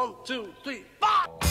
1, 2, 3, 4!